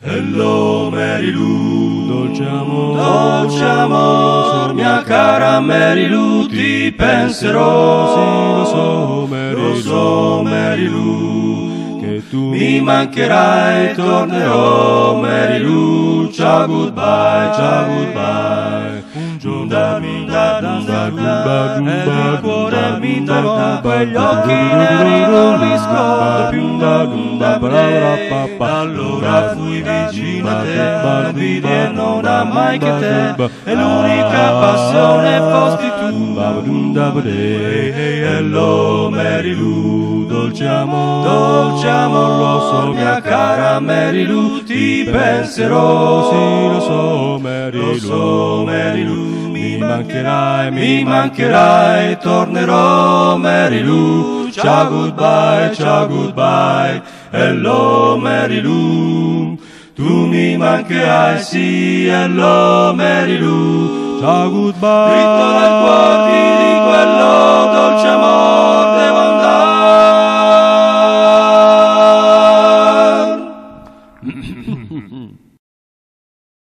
Hello Mary Lou, dolce amor, mia cara Mary Lou, ti penserò, sì, lo so Mary Lou, che tu mi mancherai, tornerò Mary Lou, ciao goodbye, ciao goodbye, il cuore mi tocca, gli occhi neri non li scordo più, allora fui vicino a te, la guida non ha mai che te, e l'unica passione fosti tu. Hello Mary Lou, dolce amor, lo so mia cara Mary Lou, ti penserò, sì lo so Mary Lou, mi mancherai, tornerò Mary Lou, ciao goodbye, hello Mary Lou, tu mi mancherai, sì hello Mary Lou, ciao goodbye, dritto dal cuore di quello